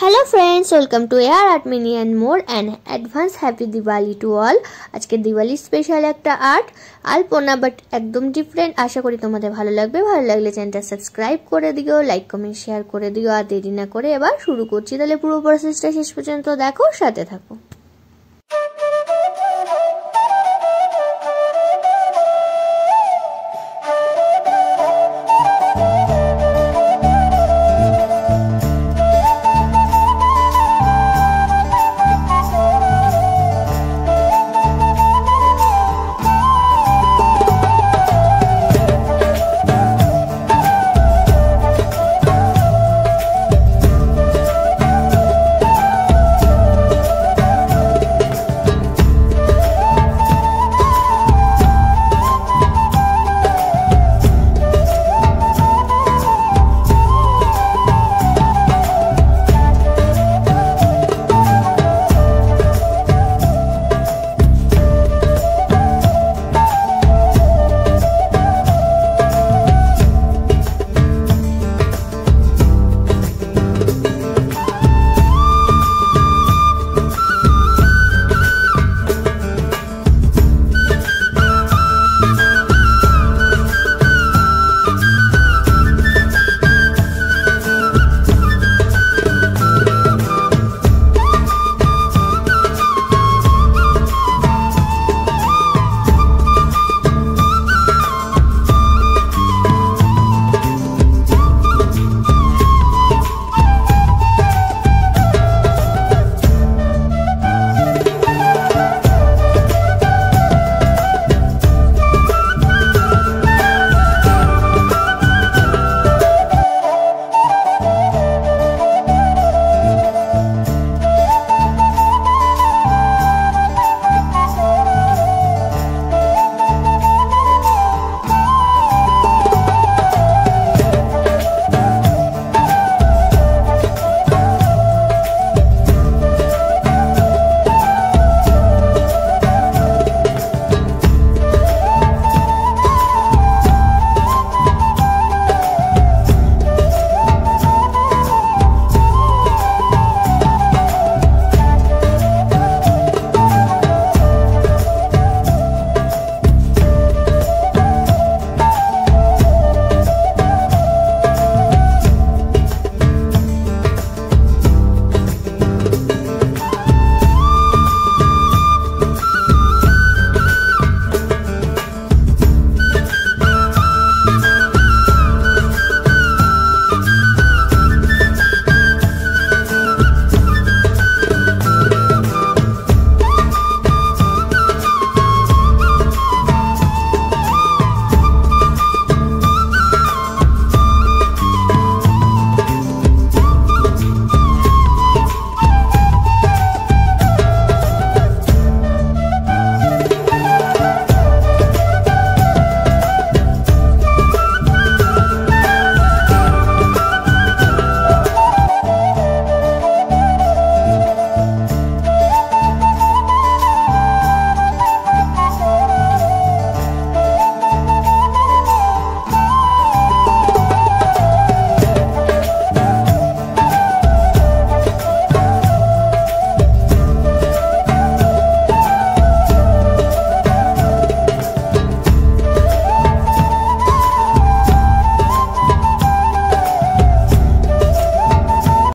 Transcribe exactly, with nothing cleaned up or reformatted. Hello friends, welcome to AR art mania and more and advance happy Diwali to all. आज के Diwali special एक art आल्पना बाट एकदम डिफरेंट। आशा करी तुम्हारे भालो लगबे। भालो लगले चैनलटा सबसक्राइब कर दिओ, लाइक कमेंट शेयर कर दिओ। और देरी ना करे एबार शुरू करछि, ताहले पुरो प्रसेसटा शेष पर्यंत देखो, साथे थाको।